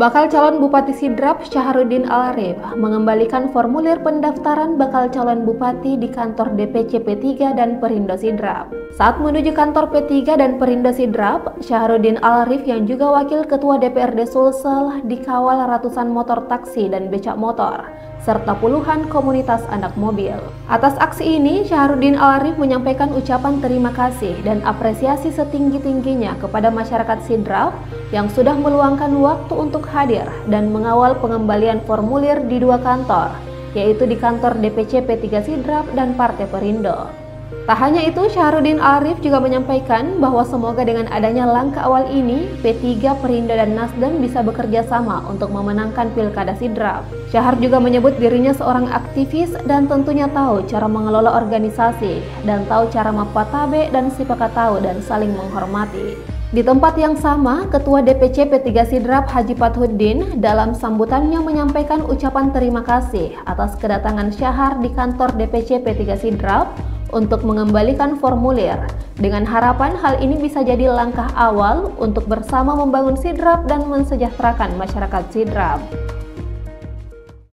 Bakal calon Bupati Sidrap Syaharuddin Alrif mengembalikan formulir pendaftaran bakal calon Bupati di kantor DPC P3 dan Perindo Sidrap. Saat menuju kantor P3 dan Perindo Sidrap, Syaharuddin Alrif yang juga wakil ketua DPRD Sulsel dikawal ratusan motor taksi dan becak motor, serta puluhan komunitas anak mobil. Atas aksi ini, Syaharuddin Alrif menyampaikan ucapan terima kasih dan apresiasi setinggi-tingginya kepada masyarakat Sidrap yang sudah meluangkan waktu untuk hadir dan mengawal pengembalian formulir di dua kantor, yaitu di kantor DPC P3 Sidrap dan Partai Perindo. Tak hanya itu, Syaharuddin Alrif juga menyampaikan bahwa semoga dengan adanya langkah awal ini, P3, Perindo, dan NasDem bisa bekerja sama untuk memenangkan Pilkada Sidrap. Syahar juga menyebut dirinya seorang aktivis dan tentunya tahu cara mengelola organisasi, dan tahu cara mapatabe dan sipakatau dan saling menghormati. Di tempat yang sama, Ketua DPC P3 Sidrap Haji Patuhuddin dalam sambutannya menyampaikan ucapan terima kasih atas kedatangan Syahar di kantor DPC P3 Sidrap untuk mengembalikan formulir, dengan harapan hal ini bisa jadi langkah awal untuk bersama membangun Sidrap dan mensejahterakan masyarakat Sidrap.